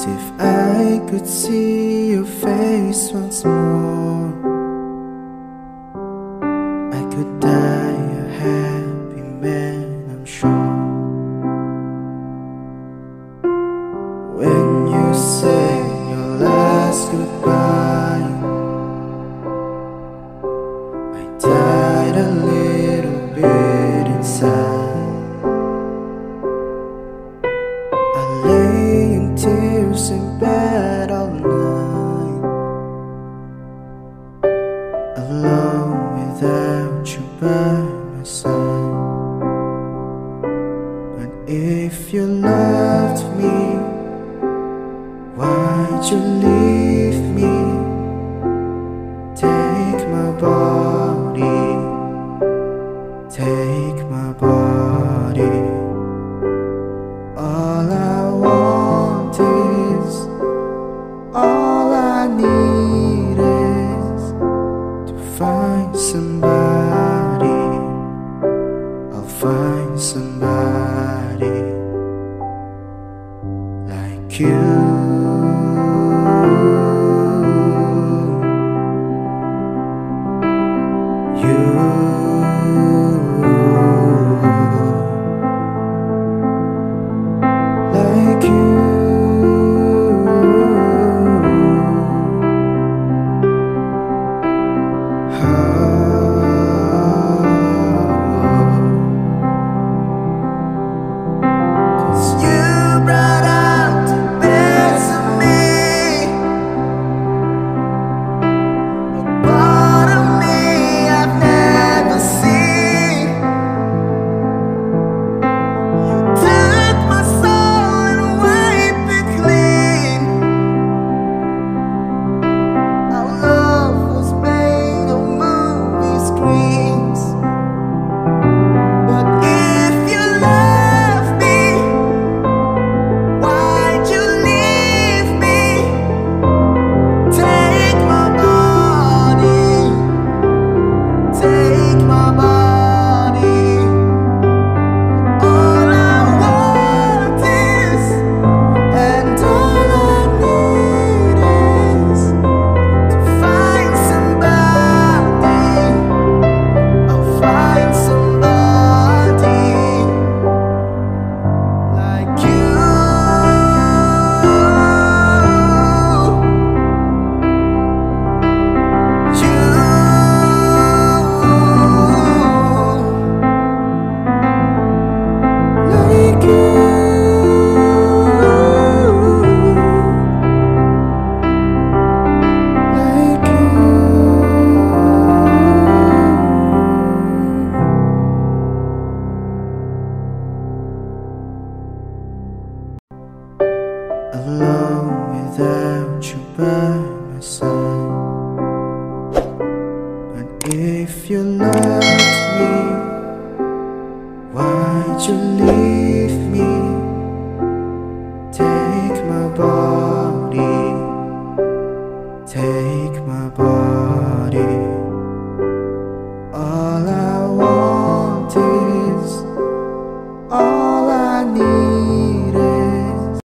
If I could see your face once more, I could die a happy man, I'm sure. When you say your last goodbye, I died a little bit inside. I lay in tears in bed all night, alone without you by my side. But if you loved me, why'd you leave me? Take my body, take my body. All I want is, all I need is to find somebody. I'll find somebody like you. Alone without you by my side. But if you loved me, why'd you leave me? Take my body, take my body.